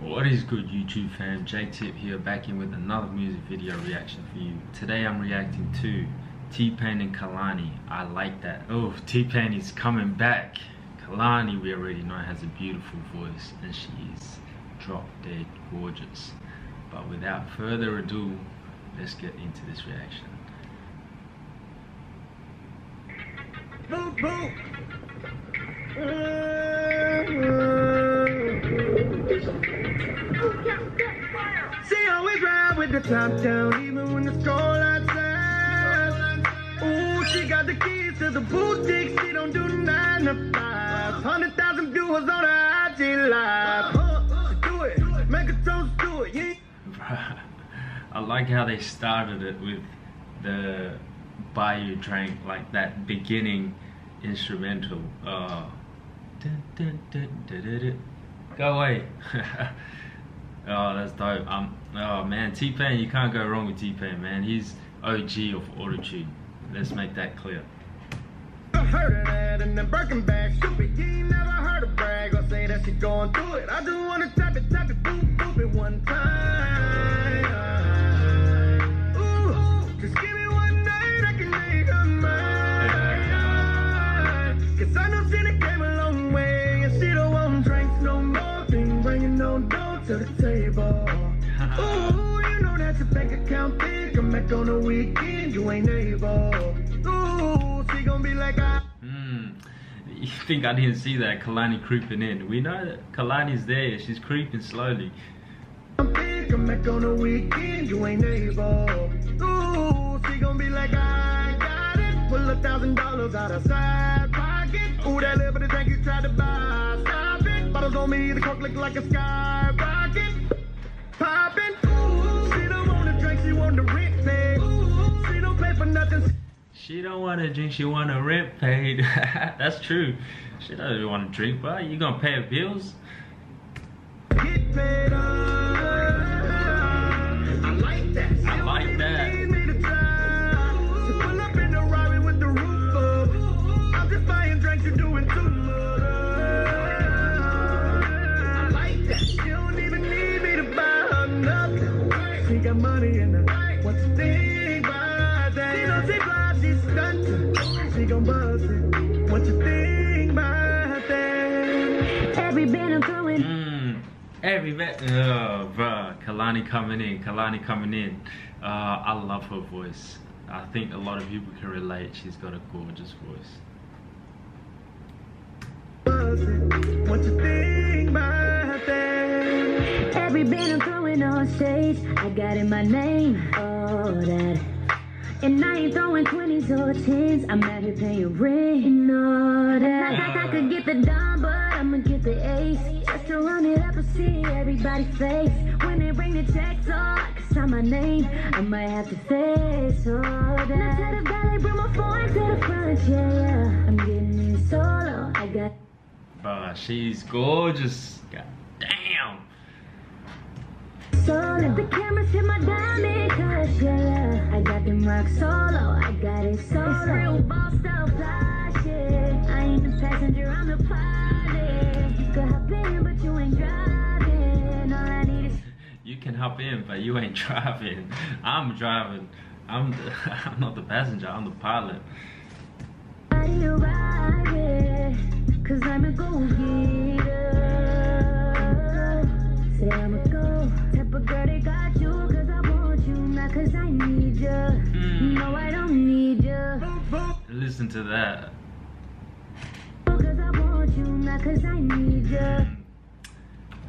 What is good, YouTube fam? JTip here, back in with another music video reaction for you. Today I'm reacting to T-Pain and Kehlani. I like that. Oh, T-Pain is coming back. Kehlani, we already know, has a beautiful voice and she is drop dead gorgeous. But without further ado, let's get into this reaction. Boop, boop. See how we drive with the top down, even when it's cold outside. Ooh, she got the keys to the boutique. She don't do 9 to 5. 100,000 viewers on her IG live. Do it, make a toast to it, yeah. I like how they started it with the buy you drink, like that beginning instrumental. Go away. Oh, that's dope. Oh man, T-Pain, you can't go wrong with T-Pain, man. He's OG of autotune. Let's make that clear. I heard of that in the Birkin bag. Stupid, you ain't never heard of brag or say that she going through it. I just wanna tap it, boop, boop it one time. Ooh, just give me one night, I can make her mine. Cause I know she done came a long way, and she don't want drinks no more. Been bringing no dough to the table. Ooh, you know that your bank account big. Come back on the weekend, you ain't able. You think I didn't see that Kehlani creeping in? We know that Kehlani's there. She's creeping slowly. I'm back on the weekend. You ain't able. Ooh, she gonna be like, I got it. Pull $1,000 out of side pocket. Ooh, that little bit of drink you tried to buy. Stop it. Bottles on me. The cork look like a skyrocket. Popping. Ooh, she don't want to drink. She want to rent paid. Ooh, she don't pay for nothing. She don't want to drink, she want to rent paid. That's true. She doesn't want to drink, but you gonna pay her bills. Get paid up. I like that. I like that. She pull up in the Rari with the roof up. I'm just buying drinks, you're doing too much. I like that. She don't even need me to buy her nothing. She got money in the bank. What's the thing by that? She knows she buy. She gon' buzz it. What you think about that? Every band I'm throwing. Every band. Oh, bruh. Kehlani coming in. Kehlani coming in. I love her voice. I think a lot of people can relate. She's got a gorgeous voice. Buzz it. What you think about that? Every band I'm throwing on stage, I got in my name. Oh, that. And I ain't throwing 20s or 10s. I'm out here paying rent and all that. I could get the dime, but I'ma get the ace. Just to run it up and see everybody's face. When they bring the checks, all I can sign my name. I might have to face all that. Now to the valley, bring my phone to the front, yeah. I'm getting it solo, I got. Bruh, she's gorgeous. God damn. Solo, the cameras hit my diamond cause, yeah. I got them rock solo, I got it solo. It's real boss style fly shit. I ain't the passenger, I'm the pilot. You can hop in, but you ain't driving. All I need is. You can hop in, but you ain't driving. I'm driving. I'm not the passenger, I'm the pilot. How do you ride it? Cause I'm a go getter. Say I'm a go. Girl, they got you, cause I want you, not cause I need you. No, I don't need you. Listen to that. Cause I want you, not cause I need you.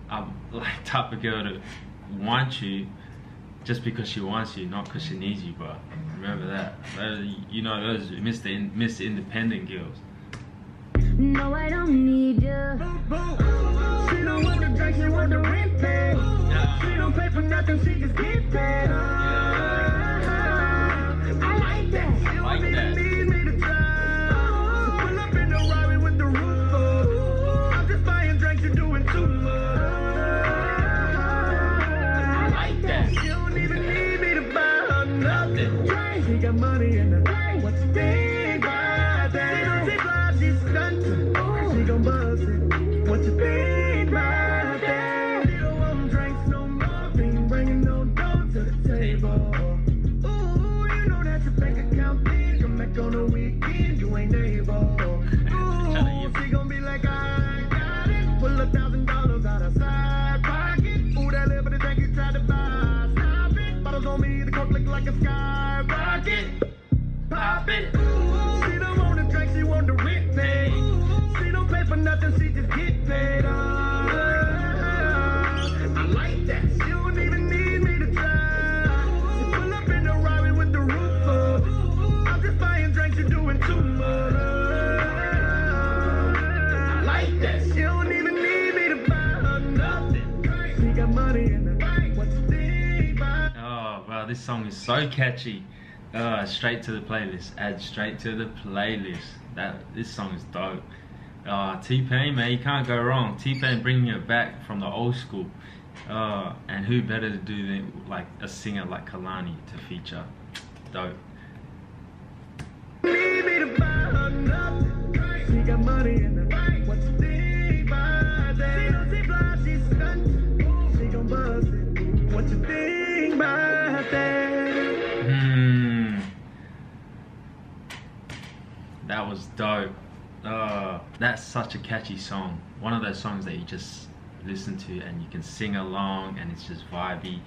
I'm like type of girl to want you just because she wants you, not because she needs you, bro. Remember that. You know, those Mr. Independent girls. No, I don't need you. She don't want to drink, she want to rent paid. She don't pay for nothing, she just get paid. I like that. She don't even need me to drive. She pull up in the Rari with the roof up. I'm just buying drinks, you're doing too much. I like that. She don't even need me to buy her nothing. She got money in the bank. What's the thing about that? She don't see fly, she's stunting. She gon' buzz it. the shit just get better. I like that. She don't even need me to try. She pull up in the Rari with the roof up. I'm just buying drinks, you're doing too much. I like that. She don't even need me to buy her nothing. She got money in the bank. What's the thing? Oh, wow, this song is so catchy. Straight to the playlist. Add straight to the playlist. This song is dope. T-Pain, man, you can't go wrong. T-Pain bringing it back from the old school. And who better to do than like a singer like Kehlani to feature? Dope. That was dope. That's such a catchy song. One of those songs that you just listen to and you can sing along, and it's just vibey,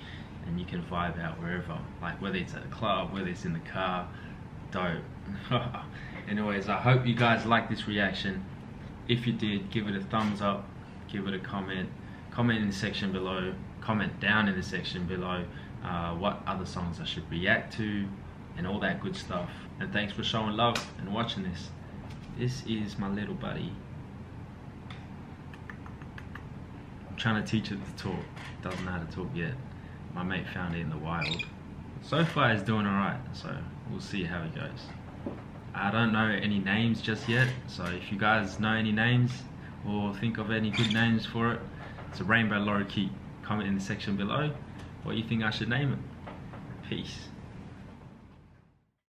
and you can vibe out wherever. Like whether it's at a club, whether it's in the car. Dope. Anyways, I hope you guys like this reaction. If you did, give it a thumbs up, give it a comment. Comment in the section below. Comment down in the section below what other songs I should react to, and all that good stuff. And thanks for showing love and watching this. This is my little buddy. I'm trying to teach it to talk. It doesn't know how to talk yet. My mate found it in the wild. So far it's doing alright, so we'll see how it goes. I don't know any names just yet, so if you guys know any names or think of any good names for it, it's a rainbow lorikeet. Comment in the section below what you think I should name it. Peace.